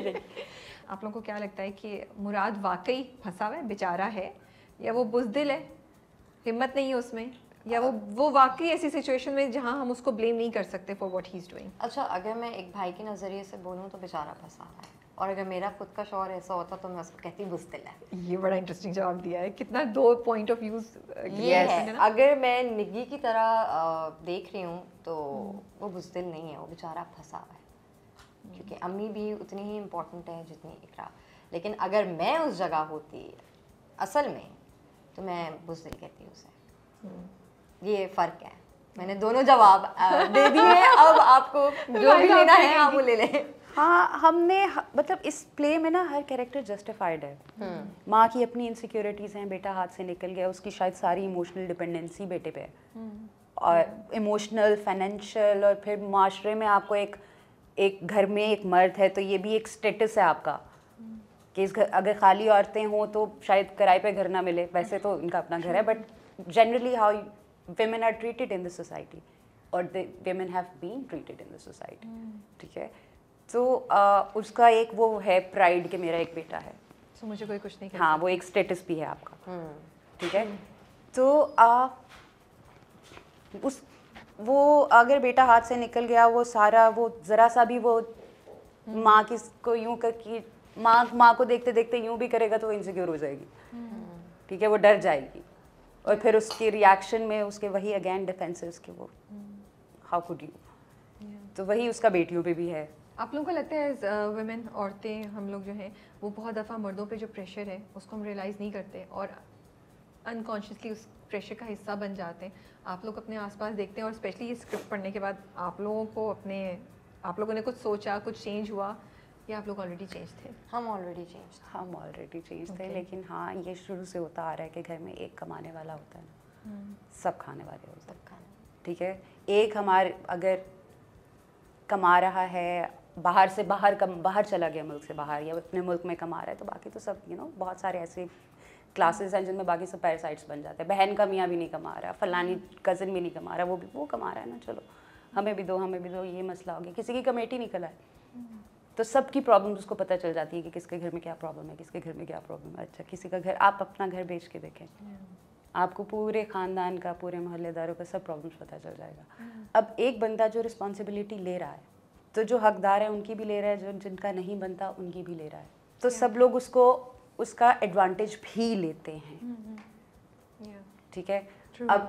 चले गई। आप लोगों को क्या लगता है कि मुराद वाकई फंसा हुआ है, बेचारा है, या वो बुजदिल है, हिम्मत नहीं है उसमें, या वो वाकई ऐसी सिचुएशन में जहाँ हम उसको ब्लेम नहीं कर सकते for what he is doing. अच्छा, अगर मैं एक भाई के नज़रिए से बोलूँ तो बेचारा फंसा हुआ है, और अगर मेरा खुद का शौहर ऐसा होता तो मैं उसको कहती बुजदिल है। ये बड़ा इंटरेस्टिंग जवाब दिया है, कितना दो पॉइंट ऑफ व्यूज ये है। अगर मैं निगी की तरह देख रही हूँ तो वो बुजदिल नहीं है, वो बेचारा फंसा हुआ है, क्योंकि अम्मी भी उतनी ही इम्पोर्टेंट है जितनी इकरा। लेकिन अगर मैं उस जगह होती असल में तो मैं बुजदिल कहती उसे। ये फ़र्क है। मैंने दोनों जवाब दे दिए, अब आपको जो भी लेना है आप वो ले लें। हाँ, हमने मतलब इस प्ले में ना हर कैरेक्टर जस्टिफाइड है। माँ की अपनी इनसिक्योरिटीज़ हैं, बेटा हाथ से निकल गया, उसकी शायद सारी इमोशनल डिपेंडेंसी बेटे पे है, और इमोशनल, फाइनेंशियल, और फिर माशरे में आपको एक घर में एक मर्द है तो ये भी एक स्टेटस है आपका कि इस घर, अगर खाली औरतें हों तो शायद किराए पे घर ना मिले, वैसे तो इनका अपना घर है, but generally how women are treated in the society और the women have been treated in the society, ठीक है। तो उसका एक वो है प्राइड कि मेरा एक बेटा है, तो मुझे कोई कुछ नहीं कहता। हाँ, वो एक स्टेटस भी है आपका, ठीक है। तो वो अगर बेटा हाथ से निकल गया, वो सारा वो ज़रा सा भी वो माँ को यूँ कर कि माँ को देखते देखते यूँ भी करेगा तो वो इनसिक्योर हो जाएगी, ठीक है, वो डर जाएगी, और फिर उसके रिएक्शन में उसके वही अगेन डिफेंस है उसके, वो हाउ कुड यू, तो वही उसका बेटियों पे भी है। आप लोगों को लगता है वुमेन, औरतें, हम लोग जो हैं वो बहुत दफ़ा मर्दों पर जो प्रेशर है उसको हम रियलाइज़ नहीं करते और अनकॉन्शियसली उस प्रेशर का हिस्सा बन जाते हैं। आप लोग अपने आसपास देखते हैं, और स्पेशली ये स्क्रिप्ट पढ़ने के बाद आप लोगों को आप लोगों ने कुछ सोचा, कुछ चेंज हुआ, या आप लोग ऑलरेडी चेंज थे? हम ऑलरेडी चेंज थे। लेकिन हाँ, ये शुरू से होता आ रहा है कि घर में एक कमाने वाला होता है ना, सब खाने वाले होते हैं, ठीक है। एक हमारे अगर कमा रहा है बाहर से, बाहर चला गया मुल्क से बाहर, या अपने मुल्क में कमा रहा है, तो बाकी तो सब यू नो बहुत सारे ऐसे क्लासेस हैं जिनमें बाकी सब पैरासाइट्स बन जाते हैं। बहन का मियाँ भी नहीं कमा रहा, फलानी कज़न भी नहीं कमा रहा, वो कमा रहा है ना, चलो हमें भी दो, हमें भी दो, ये मसला हो गया। किसी की कमेटी निकल आए तो सबकी प्रॉब्लम उसको पता चल जाती है कि किसके घर में क्या प्रॉब्लम है, किसके घर में क्या प्रॉब्लम है। अच्छा, किसी का घर, आप अपना घर बेच के देखें, आपको पूरे ख़ानदान का, पूरे मोहल्लेदारों का सब प्रॉब्लम्स पता चल जाएगा। अब एक बंदा जो रिस्पॉन्सिबिलिटी ले रहा है, तो जो हकदार है उनकी भी ले रहा है, जो जिनका नहीं बनता उनकी भी ले रहा है, तो सब लोग उसका एडवांटेज भी लेते हैं, ठीक है। अब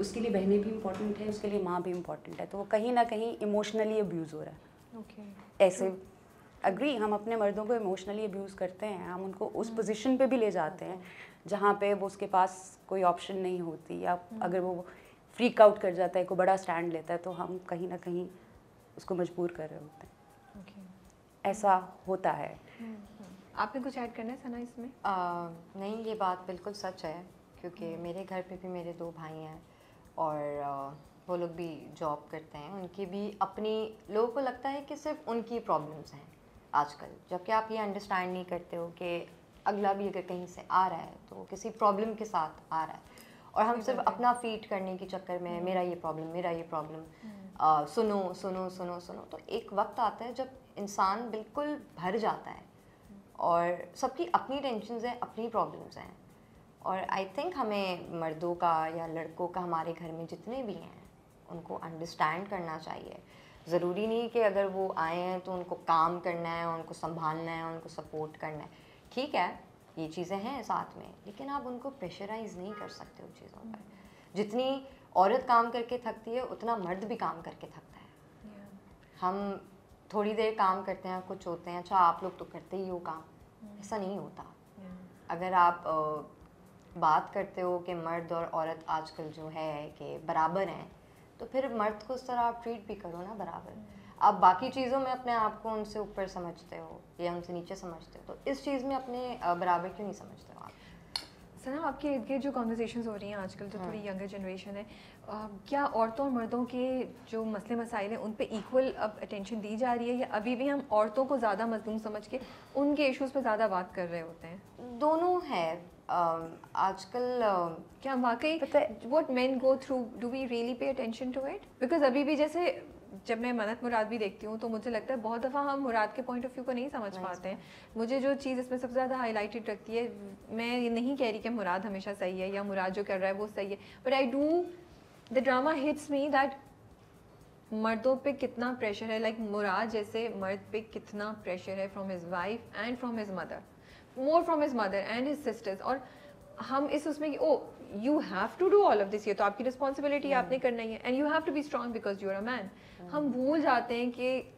उसके लिए बहनें भी इम्पोर्टेंट है, उसके लिए माँ भी इम्पोर्टेंट है, तो वो कहीं ना कहीं इमोशनली अब्यूज़ हो रहा है। ऐसे अग्री, हम अपने मर्दों को इमोशनली अब्यूज़ करते हैं, हम उनको उस पोजीशन पे भी ले जाते हैं जहाँ पे वो उसके पास कोई ऑप्शन नहीं होती, या अगर वो फ्रीक आउट कर जाता है, कोई बड़ा स्टैंड लेता है, तो हम कहीं ना कहीं उसको मजबूर कर रहे होते हैं। ऐसा होता है। आपने कुछ ऐड करना है सना इसमें? नहीं, ये बात बिल्कुल सच है, क्योंकि मेरे घर पे भी मेरे दो भाई हैं, और वो लोग भी जॉब करते हैं, उनकी भी अपनी, लोगों को लगता है कि सिर्फ उनकी प्रॉब्लम्स हैं आजकल, जबकि आप ये अंडरस्टैंड नहीं करते हो कि अगला भी अगर कहीं से आ रहा है तो वो किसी प्रॉब्लम के साथ आ रहा है, और हम सिर्फ अपना फीट करने के चक्कर में मेरा ये प्रॉब्लम सुनो। तो एक वक्त आता है जब इंसान बिल्कुल भर जाता है, और सबकी अपनी टेंशन्स हैं, अपनी प्रॉब्लम्स हैं, और आई थिंक हमें मर्दों का या लड़कों का हमारे घर में जितने भी हैं उनको अंडरस्टैंड करना चाहिए। ज़रूरी नहीं कि अगर वो आए हैं तो उनको काम करना है, उनको संभालना है, उनको सपोर्ट करना है, ठीक है, ये चीज़ें हैं साथ में, लेकिन आप उनको प्रेशराइज़ नहीं कर सकते उन चीज़ों पर। जितनी औरत काम करके थकती है उतना मर्द भी काम करके थकता है। हम थोड़ी देर काम करते हैं, कुछ होते हैं, अच्छा आप लोग तो करते ही हो काम, ऐसा नहीं होता। अगर आप बात करते हो कि मर्द और औरत आजकल जो है कि बराबर हैं, तो फिर मर्द को उस तरह आप ट्रीट भी करो ना बराबर। आप बाकी चीज़ों में अपने आप को उनसे ऊपर समझते हो या उनसे नीचे समझते हो, तो इस चीज़ में अपने बराबर क्यों नहीं समझते हो आप? सना, आपके इर्द गिर्द जो कॉन्वर्सेशंस हो रही हैं आजकल, जो थोड़ी यंगर जनरेशन है, क्या औरतों और मर्दों के जो मसले मसाइल हैं उन पे इक्वल अब अटेंशन दी जा रही है, या अभी भी हम औरतों को ज़्यादा मजलूम समझ के उनके इश्यूज़ पे ज़्यादा बात कर रहे होते हैं? दोनों है आजकल। क्या वाकई what men go through, do we really pay attention to it? Because अभी भी जैसे जब मैं मन्नत मुराद भी देखती हूँ तो मुझे लगता है बहुत दफ़ा हम मुराद के पॉइंट ऑफ व्यू को नहीं समझ पाते हैं। मुझे जो चीज़ इसमें सबसे ज़्यादा हाईलाइटेड रखती है, मैं ये नहीं कह रही कि मुराद हमेशा सही है या मुराद जो कर रहा है वो सही है, but I do the drama hits me that मर्दों पे कितना प्रेशर है, लाइक मुराद जैसे मर्द पे कितना प्रेशर है from his wife and from his mother, more from his mother and his sisters. और हम इस उसमें कि oh you have to do all of this, ये तो आपकी रिस्पॉन्सिबिलिटी आपने करना ही है, and you have to be strong because you are a man. हम भूल जाते हैं कि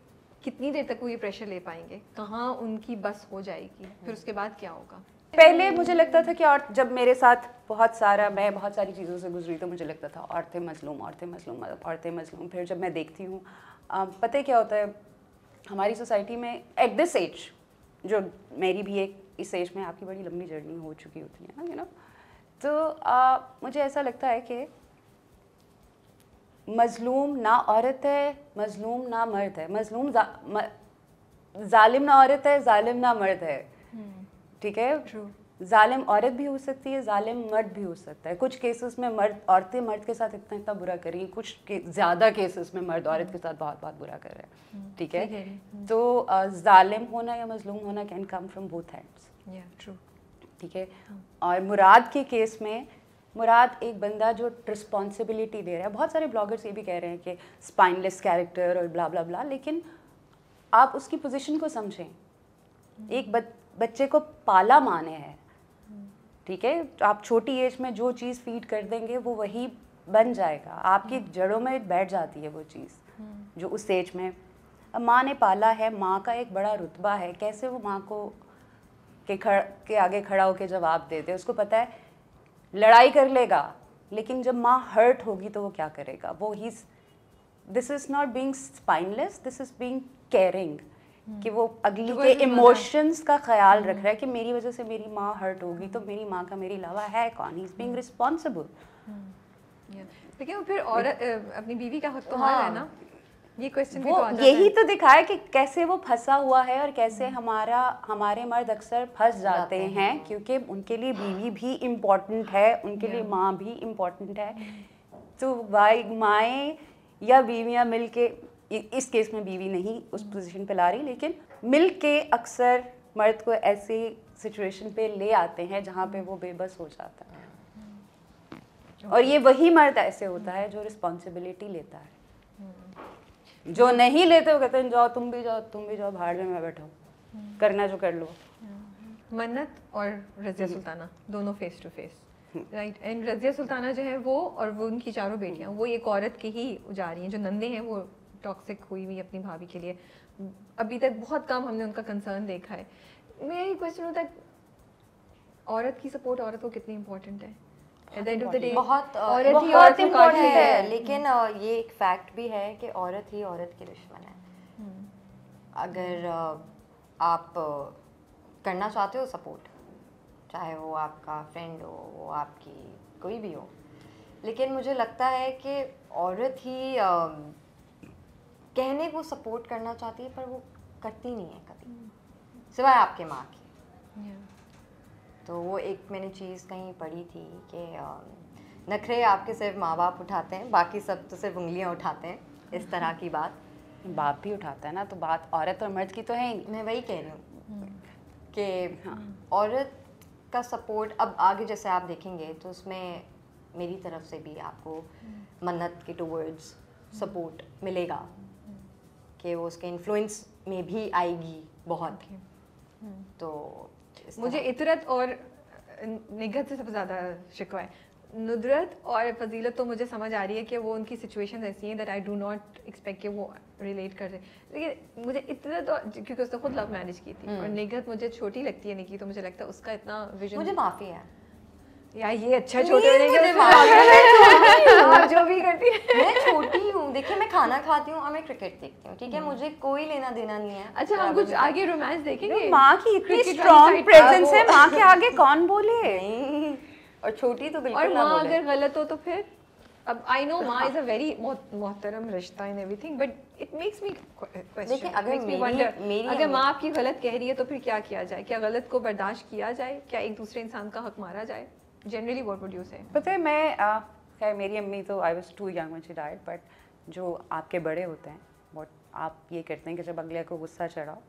कितनी देर तक वो ये प्रेशर ले पाएंगे, कहाँ उनकी बस हो जाएगी, फिर उसके बाद क्या होगा। पहले मुझे लगता था कि और जब मेरे साथ मैं बहुत सारी चीज़ों से गुजरी तो मुझे लगता था औरतें मजलूम। फिर जब मैं देखती हूँ पता है क्या होता है हमारी सोसाइटी में एट दिस एज, जो मेरी भी एक इस एज में आपकी बड़ी लंबी जर्नी हो चुकी होती है ना, यू नो, तो मुझे ऐसा लगता है कि मजलूम ना औरत है, मजलूम ना मर्द है, मजलूम जालिम ना औरत है, जालिम ना मर्द है। ठीक है, जालिम औरत भी हो सकती है, जालिम मर्द भी हो सकता है। कुछ केसेस में औरतें मर्द के साथ इतना बुरा कर रही हैं, कुछ ज़्यादा केसेस में मर्द औरत के साथ बहुत बहुत बुरा कर रहे हैं। ठीक है, तो जालिम होना या मजलूम होना can come from both hands. True, ठीक है। और मुराद के केस में, मुराद एक बंदा जो रिस्पॉन्सिबिलिटी ले रहा है, बहुत सारे ब्लॉगर्स ये भी कह रहे हैं कि स्पाइनलेस कैरेक्टर और ब्ला ब्ला ब्ला, लेकिन आप उसकी पोजिशन को समझें। एक बच्चे को पाला माने है, ठीक है, आप छोटी एज में जो चीज़ फीड कर देंगे वो वही बन जाएगा, आपकी जड़ों में बैठ जाती है वो चीज़ जो उस एज में। अब माँ ने पाला है, माँ का एक बड़ा रुतबा है, कैसे वो माँ को के आगे खड़ा होकर जवाब देते, उसको पता है लड़ाई कर लेगा, लेकिन जब माँ हर्ट होगी तो वो क्या करेगा। वो ही, this is not being spineless, this is being caring, कि वो अगली के इमोशंस का ख्याल रख रहा है कि मेरी वजह से मेरी माँ हर्ट होगी तो मेरी माँ का मेरे अलावा है कौन, ही इज बीइंग रिस्पॉन्सिबल। लेकिन वो फिर औरत अपनी बीवी का हक तो मार रहा है ना, ये क्वेश्चन भी तो आता है। यही तो दिखाया कि कैसे वो फंसा हुआ है और कैसे हमारे मर्द अक्सर फंस जाते हैं, क्योंकि उनके लिए बीवी भी इम्पोर्टेंट है, उनके लिए माँ भी इम्पोर्टेंट है। तो भाई माएँ या बीवियाँ मिलके, इस केस में बीवी नहीं उस पोजीशन पे ला रही, लेकिन मिल के अक्सर मर्द को ऐसी सिचुएशन पे ले आते हैं जहाँ पे वो बेबस हो जाता है। और ये वही मर्द ऐसे होता है जो रिस्पॉन्सिबिलिटी लेता है, जो नहीं लेते वो कहते हैं जाओ तुम भी जाओ, तुम भी जाओ, भाड़ में मैं बैठा हूँ, करना जो कर लो। मन्नत और रज़िया सुल्ताना दोनों face to face, right. And Razia Sultana जो है वो और उनकी चारों बेटियाँ, वो एक औरत की ही जा रही हैं, जो नंदे हैं वो टॉक्सिक हुई हुई अपनी भाभी के लिए। अभी तक बहुत कम हमने उनका कंसर्न देखा है। मेरा ही क्वेश्चन होता है औरत की सपोर्ट औरत को कितनी इम्पोर्टेंट है। बहुत इम्पोर्टेंट है, लेकिन ये एक फैक्ट भी है कि औरत ही औरत की दुश्मन है। अगर आप करना चाहते हो सपोर्ट, चाहे वो आपका फ्रेंड हो, वो आपकी कोई भी हो, लेकिन मुझे लगता है कि औरत ही कहने को सपोर्ट करना चाहती है पर वो करती नहीं है कभी, सिवाय आपके माँ की। तो वो एक मैंने चीज़ कहीं पढ़ी थी कि नखरे आपके सिर्फ माँ बाप उठाते हैं, बाकी सब तो सिर्फ उंगलियाँ उठाते हैं, इस तरह की बात। बाप भी उठाता है ना, तो बात औरत और मर्द की तो है ही। मैं वही कह रही हूँ कि औरत का सपोर्ट, अब आगे जैसे आप देखेंगे तो उसमें मेरी तरफ से भी आपको मन्नत के टूवर्ड्स सपोर्ट मिलेगा कि वो उसके इन्फ्लुएंस में भी आएगी बहुत। तो मुझे इतरत और निगहत से सबसे ज़्यादा शिकवा है। नुदरत और फजीलत तो मुझे समझ आ रही है कि वो उनकी सिचुएशन ऐसी हैं that I do not expect कि वो रिलेट कर रहे, लेकिन मुझे इतरत और क्योंकि उसने खुद लव मैरिज की थी, और निगहत मुझे छोटी लगती है निकी, तो मुझे लगता है उसका इतना विजन मुझे माफ़ी है यार, ये अच्छा छोटे होने के बाद जो भी करती है। मैं छोटी हूँ, देखिए मैं खाना खाती हूँ और मैं क्रिकेट देखती हूँ, ठीक है, मुझे कोई लेना देना नहीं है। अच्छा, हम कुछ आगे रोमांस देखेंगे। माँ की इतनी स्ट्रॉन्ग प्रेजेंस है, माँ के आगे कौन बोले, और छोटी तो बिल्कुल ना बोले। और माँ अगर गलत हो तो फिर, अब आई नो माँ इज अ वेरी मोहतरम रिश्ता and everything, but it makes me question, अगर माँ आपकी गलत कह रही है तो फिर क्या किया जाए, क्या गलत को बर्दाश्त किया जाए, क्या एक दूसरे इंसान का हक मारा जाए। Generally what would you say? पता है, मैं खैर मेरी अम्मी तो I was too young when she died, but जो आपके बड़े होते हैं बट आप ये करते हैं कि जब अगले को गुस्सा चढ़ाओ